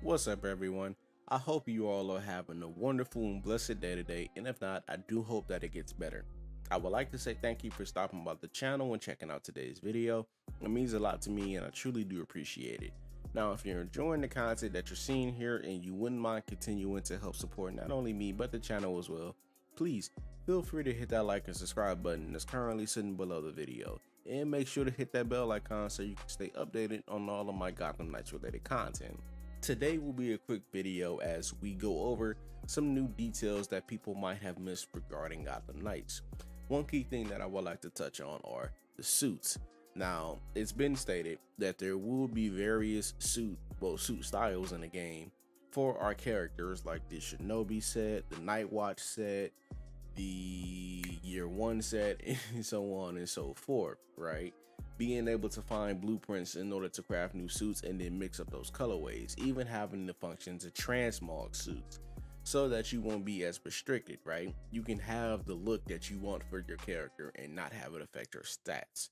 What's up, everyone? I hope you all are having a wonderful and blessed day today, and if not, I do hope that it gets better. I would like to say thank you for stopping by the channel and checking out today's video. It means a lot to me and I truly do appreciate it. Now, if you're enjoying the content that you're seeing here and you wouldn't mind continuing to help support not only me but the channel as well, please feel free to hit that like and subscribe button that's currently sitting below the video, and make sure to hit that bell icon so you can stay updated on all of my Gotham Knights related content. Today will be a quick video as we go over some new details that people might have missed regarding Gotham Knights. One key thing that I would like to touch on are the suits. Now, it's been stated that there will be various suit styles in the game for our characters, like the Shinobi set, the Night Watch set, the Year One set, and so on and so forth, right? Being able to find blueprints in order to craft new suits and then mix up those colorways, even having the function to transmog suits so that you won't be as restricted, right? You can have the look that you want for your character and not have it affect your stats.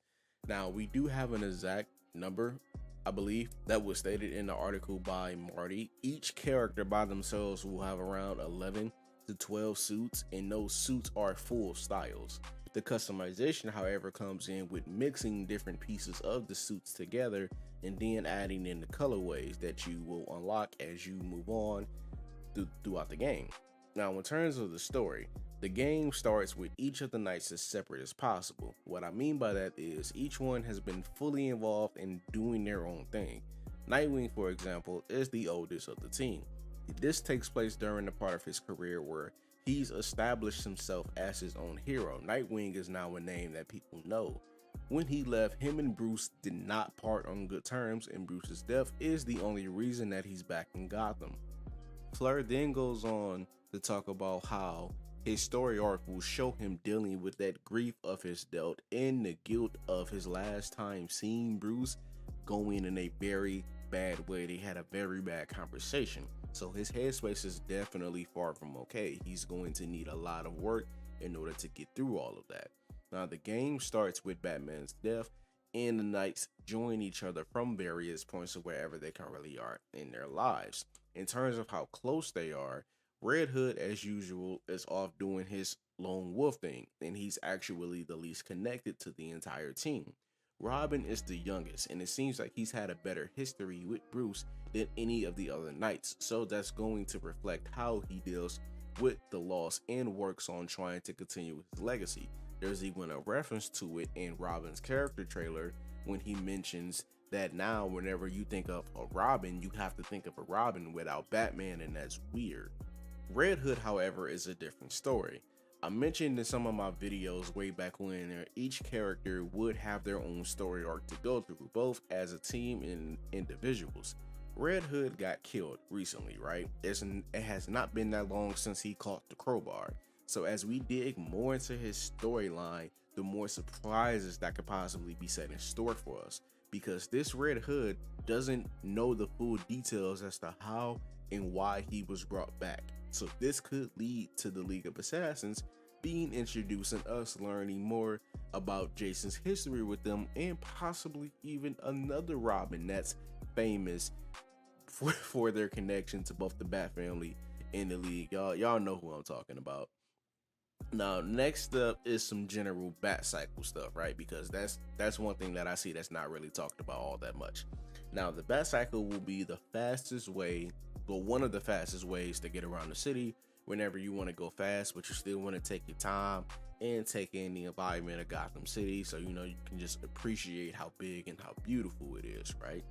Now, we do have an exact number, I believe, that was stated in the article by Marty. Each character by themselves will have around 11 to 12 suits, and those suits are full styles. The customization, however, comes in with mixing different pieces of the suits together and then adding in the colorways that you will unlock as you move on throughout the game. Now, in terms of the story, the game starts with each of the knights as separate as possible. What I mean by that is each one has been fully involved in doing their own thing. Nightwing, for example, is the oldest of the team. This takes place during the part of his career where he's established himself as his own hero. Nightwing is now a name that people know. When he left, him and Bruce did not part on good terms, and Bruce's death is the only reason that he's back in Gotham. Fleur then goes on to talk about how his story arc will show him dealing with that grief of his death and the guilt of his last time seeing Bruce going in a very bad way. They had a very bad conversation. So his headspace is definitely far from okay. He's going to need a lot of work in order to get through all of that. Now, the game starts with Batman's death, and the Knights join each other from various points of wherever they currently are in their lives. In terms of how close they are, Red Hood, as usual, is off doing his lone wolf thing, and he's actually the least connected to the entire team. Robin is the youngest, and it seems like he's had a better history with Bruce than any of the other knights, so that's going to reflect how he deals with the loss and works on trying to continue his legacy. There's even a reference to it in Robin's character trailer when he mentions that now whenever you think of a Robin, you have to think of a Robin without Batman, and that's weird. Red Hood, however, is a different story. I mentioned in some of my videos way back when, each character would have their own story arc to go through, both as a team and individuals. Red Hood got killed recently, right? It has not been that long since he caught the crowbar. So as we dig more into his storyline, the more surprises that could possibly be set in store for us, because this Red Hood doesn't know the full details as to how and why he was brought back. So this could lead to the League of Assassins being introduced and us learning more about Jason's history with them, and possibly even another Robin that's famous for their connection to both the Bat Family and the League. Y'all know who I'm talking about. Now, next up is some general Bat Cycle stuff, right? Because that's one thing that I see that's not really talked about all that much. Now, the Bat Cycle will be the fastest way, but one of the fastest ways to get around the city whenever you want to go fast, but you still want to take your time and take in the environment of Gotham City, so you know you can just appreciate how big and how beautiful it is, right?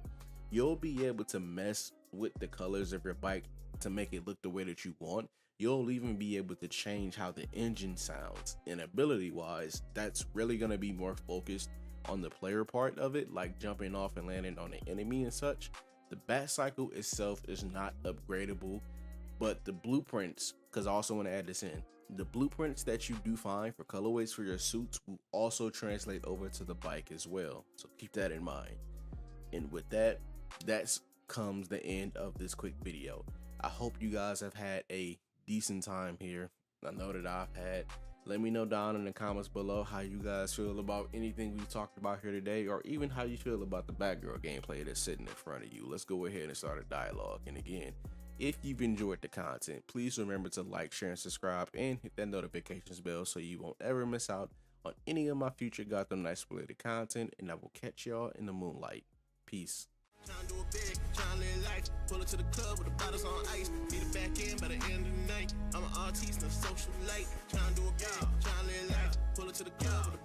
You'll be able to mess with the colors of your bike to make it look the way that you want. You'll even be able to change how the engine sounds, and ability wise, that's really going to be more focused on the player part of it, like jumping off and landing on the enemy and such. The Bat Cycle itself is not upgradable, but the blueprints, because I also want to add this in, the blueprints that you do find for colorways for your suits will also translate over to the bike as well, so keep that in mind. And with that, that comes the end of this quick video. I hope you guys have had a decent time here. I know that I've had Let me know down in the comments below how you guys feel about anything we talked about here today, or even how you feel about the Batgirl gameplay that's sitting in front of you. Let's go ahead and start a dialogue. And again, if you've enjoyed the content, please remember to like, share, and subscribe, and hit that notifications bell so you won't ever miss out on any of my future Gotham Knights related content. And I will catch y'all in the moonlight. Peace. Trying to do it big, trying to live life. Pull it to the club with the bottles on ice. Need it back in by the end of the night. I'm an artiste, a socialite. Trying to do it big, trying to live life. Pull it to the club with the